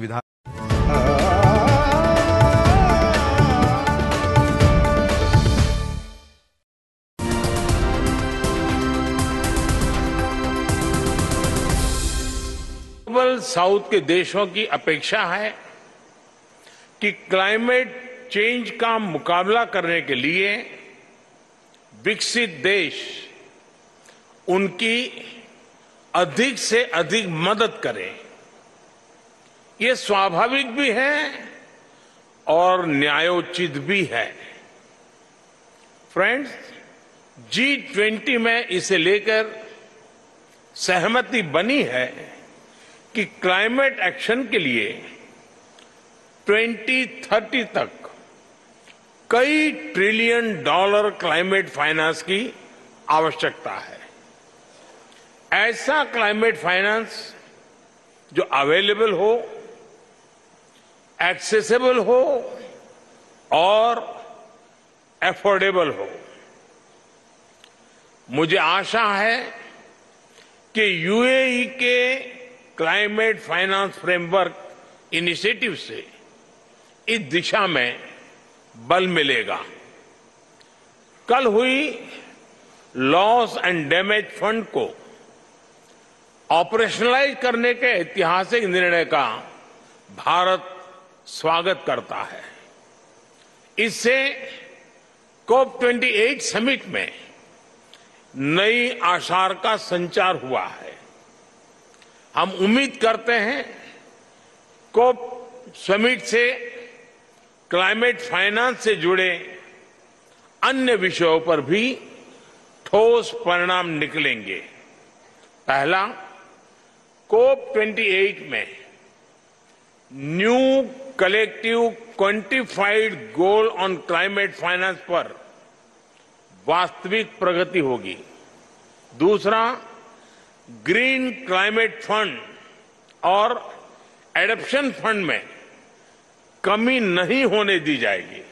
विधान global south के देशों की अपेक्षा है कि क्लाइमेट चेंज का मुकाबला करने के लिए विकसित देश उनकी अधिक से अधिक मदद करें। ये स्वाभाविक भी है और न्यायोचित भी है। फ्रेंड्स, G20 में इसे लेकर सहमति बनी है कि क्लाइमेट एक्शन के लिए 2030 तक कई ट्रिलियन डॉलर क्लाइमेट फाइनेंस की आवश्यकता है। ऐसा क्लाइमेट फाइनेंस जो अवेलेबल हो, एक्सेसिबल हो और एफोर्डेबल हो। मुझे आशा है कि यूएई के क्लाइमेट फाइनेंस फ्रेमवर्क इनिशिएटिव से इस दिशा में बल मिलेगा। कल हुई लॉस एंड डैमेज फंड को ऑपरेशनलाइज करने के ऐतिहासिक निर्णय का भारत स्वागत करता है। इससे कोप 28 समिट में नई आसार का संचार हुआ है। हम उम्मीद करते हैं कोप समिट से क्लाइमेट फाइनेंस से जुड़े अन्य विषयों पर भी ठोस परिणाम निकलेंगे। पहला, कोप 28 में new collective quantified goal on climate finance पर वास्तविक प्रगति होगी। दूसरा, ग्रीन क्लाइमेट फंड और एडॉप्टेशन फंड में कमी नहीं होने दी जाएगी।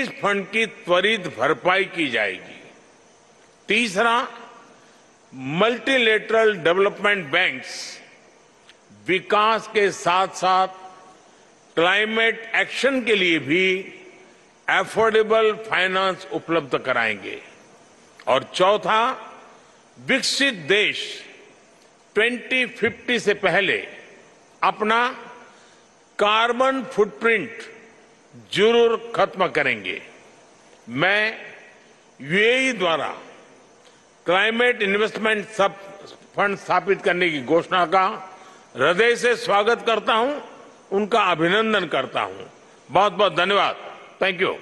इस फंड की त्वरित भरपाई की जाएगी। तीसरा, मल्टीलेटरल डेवलपमेंट बैंक्स विकास के साथ साथ क्लाइमेट एक्शन के लिए भी एफोर्डेबल फाइनेंस उपलब्ध कराएंगे। और चौथा, विकसित देश 2050 से पहले अपना कार्बन फुटप्रिंट जरूर खत्म करेंगे। मैं यूएई द्वारा क्लाइमेट इन्वेस्टमेंट सब फंड स्थापित करने की घोषणा का हृदय से स्वागत करता हूं, उनका अभिनंदन करता हूं। बहुत बहुत धन्यवाद। Thank you.